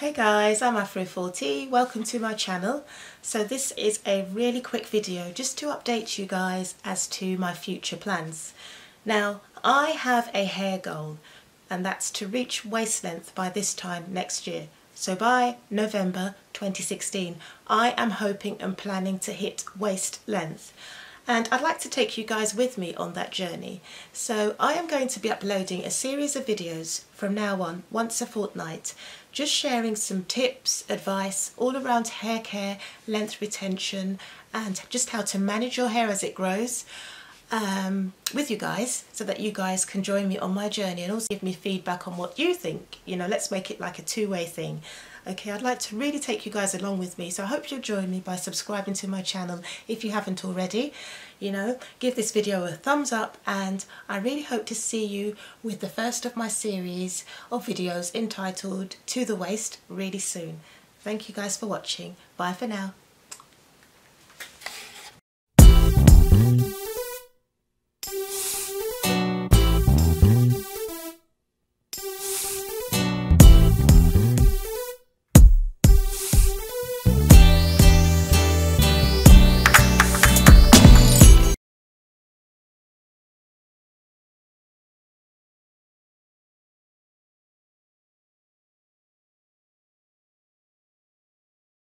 Hey guys, I'm Afro4T, welcome to my channel. So this is a really quick video just to update you guys as to my future plans. Now I have a hair goal and that's to reach waist length by this time next year. So by November 2016 I am hoping and planning to hit waist length. And I'd like to take you guys with me on that journey. So I am going to be uploading a series of videos from now on, once a fortnight, just sharing some tips, advice, all around hair care, length retention, and just how to manage your hair as it grows with you guys, so that you guys can join me on my journey and also give me feedback on what you think. You know, let's make it like a two-way thing. Okay, I'd like to really take you guys along with me, so I hope you'll join me by subscribing to my channel if you haven't already. You know, give this video a thumbs up, and I really hope to see you with the first of my series of videos entitled To the Waist really soon. Thank you guys for watching. Bye for now.